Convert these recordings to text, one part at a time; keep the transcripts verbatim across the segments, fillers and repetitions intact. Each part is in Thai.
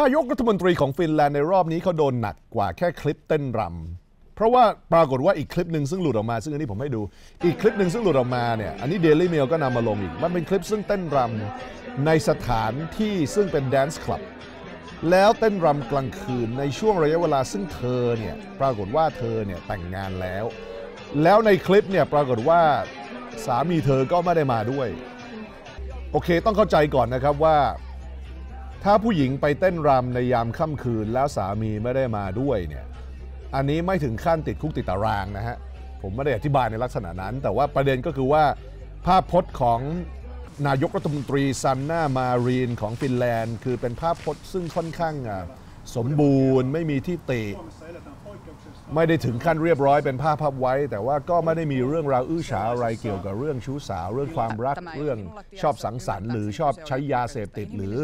นายกรัฐมนตรีของฟินแลนด์ในรอบนี้เขาโดนหนักกว่าแค่คลิปเต้นรำเพราะว่าปรากฏว่าอีกคลิปหนึ่งซึ่งหลุดออกมาซึ่งอันนี้ผมให้ดูอีกคลิปหนึ่งซึ่งหลุดออกมาเนี่ยอันนี้ Daily Mail ก็นำมาลงอีกมันเป็นคลิปซึ่งเต้นรำในสถานที่ซึ่งเป็นแดนซ์คลับแล้วเต้นรำกลางคืนในช่วงระยะเวลาซึ่งเธอเนี่ยปรากฏว่าเธอเนี่ยแต่งงานแล้วแล้วในคลิปเนี่ยปรากฏว่าสามีเธอก็ไม่ได้มาด้วยโอเคต้องเข้าใจก่อนนะครับว่าถ้าผู้หญิงไปเต้นรำในยามค่ำคืนแล้วสามีไม่ได้มาด้วยเนี่ยอันนี้ไม่ถึงขั้นติดคุกติดตารางนะฮะผมไม่ได้อธิบายในลักษณะนั้นแต่ว่าประเด็นก็คือว่าภาพพจน์ของนายกรัฐมนตรีซันน่ามารีนของฟินแลนด์คือเป็นภาพพจน์ซึ่งค่อนข้างสมบูรณ์ไม่มีที่ติไม่ได้ถึงขั้นเรียบร้อยเป็นภาพภาพไว้แต่ว่าก็ไม่ได้มีเรื่องราวอื้อฉาวอะไรเกี่ยวกับเรื่องชู้สาวเรื่องความรักเรื่องชอบสังสรรค์หรือชอบใช้ยาเสพติดหรือ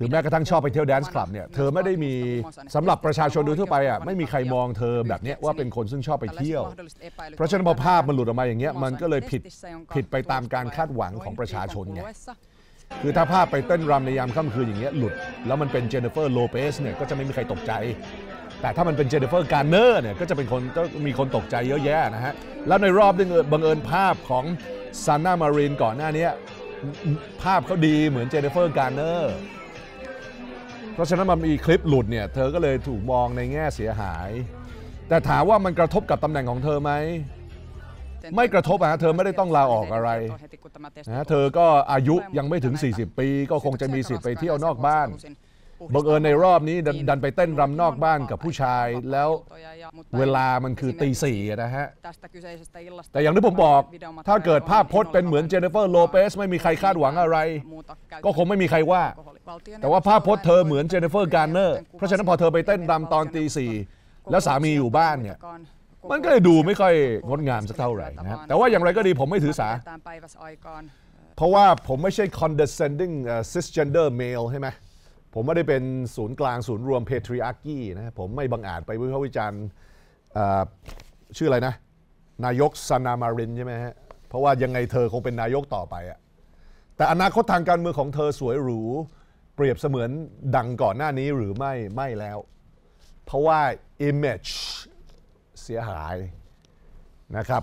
ถึงแม้กระทั่งชอบไปเที่ยวแดนซ์คลับเนี่ยเธอไม่ได้มีสำหรับประชาชนโดยทั่วไปอ่ะไม่มีใครมองเธอแบบนี้ว่าเป็นคนซึ่งชอบไปเที่ยวเพราะฉะนั้นพอภาพมันหลุดออกมาอย่างเงี้ยมันก็เลยผิดผิดไปตามการคาดหวังของประชาชนไงคือถ้าภาพไปเต้นรำในยามค่ำคืนอย่างเงี้ยหลุดแล้วมันเป็นเจนนิเฟอร์โลเปสเนี่ยก็จะไม่มีใครตกใจแต่ถ้ามันเป็นเจนนิเฟอร์การ์เนอร์เนี่ยก็จะเป็นคนมีคนตกใจเยอะแยะนะฮะแล้วในรอบนึงบังเอิญภาพของซันน่ามารีนก่อนหน้านี้ภาพเขาดีเหมือนเจนนิเฟอร์การ์เนอร์เพราะฉะนั้นมันมีคลิปหลุดเนี่ยเธอก็เลยถูกมองในแง่เสียหายแต่ถามว่ามันกระทบกับตำแหน่งของเธอไหมไม่กระทบนะเธอไม่ได้ต้องลาออกอะไรนะเธอก็อายุยังไม่ถึงสี่สิบปีก็คงจะมีสิทธิ์ไปเที่ยวนอกบ้านบังเอิญในรอบนี้ดันไปเต้นรำนอกบ้านกับผู้ชายแล้วเวลามันคือตีสี่นะฮะแต่อย่างที่ผมบอกถ้าเกิดภาพพจน์เป็นเหมือนเจนนิเฟอร์โลเปสไม่มีใครคาดหวังอะไรก็คงไม่มีใครว่าแต่ว่าภาพพจน์เธอเหมือนเจนนิเฟอร์การ์เนอร์เพราะฉะนั้นพอเธอไปเต้นรำตอนตีสี่แล้วสามีอยู่บ้านเนี่ยมันก็เลยดูไม่ค่อยงดงามสักเท่าไหร่นะแต่ว่าอย่างไรก็ดีผมไม่ถือสาเพราะว่าผมไม่ใช่ condescending uh, cisgender male ใช่ไหมผมไม่ได้เป็นศูนย์กลางศูนย์รวม patriarchy นะผมไม่บังอาจไปวิพากษ์วิจารณ์ชื่ออะไรนะนายกซันน่ามารีนใช่ไหมฮะเพราะว่ายังไงเธอคงเป็นนายกต่อไปอะแต่อนาคตทางการเมืองของเธอสวยหรูเปรียบเสมือนดังก่อนหน้านี้หรือไม่ไม่แล้วเพราะว่า imageเสียหายนะครับ